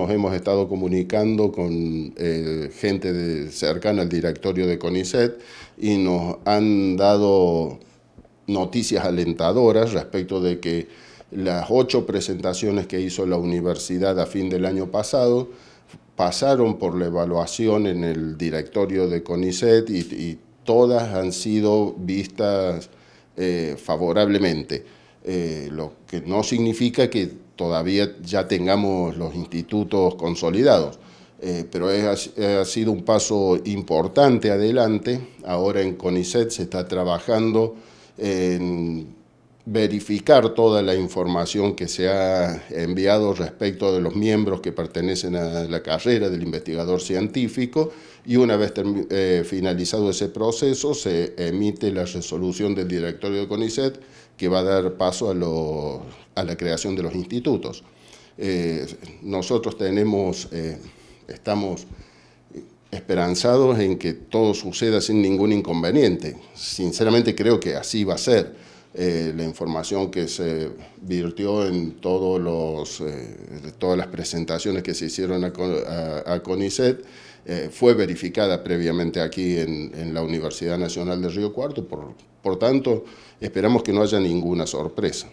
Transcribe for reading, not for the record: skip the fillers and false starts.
nos hemos estado comunicando con gente cercana al directorio de CONICET y nos han dado noticias alentadoras respecto de que las 8 presentaciones que hizo la universidad a fin del año pasado pasaron por la evaluación en el directorio de CONICET y todas han sido vistas favorablemente, lo que no significa que todavía ya tengamos los institutos consolidados, pero ha sido un paso importante adelante. Ahora en CONICET se está trabajando en verificar toda la información que se ha enviado respecto de los miembros que pertenecen a la carrera del investigador científico, y una vez finalizado ese proceso se emite la resolución del directorio de CONICET que va a dar paso a la creación de los institutos. Nosotros estamos esperanzados en que todo suceda sin ningún inconveniente. Sinceramente creo que así va a ser. La información que se virtió en todas las presentaciones que se hicieron a CONICET fue verificada previamente aquí en la Universidad Nacional de Río Cuarto, por tanto esperamos que no haya ninguna sorpresa.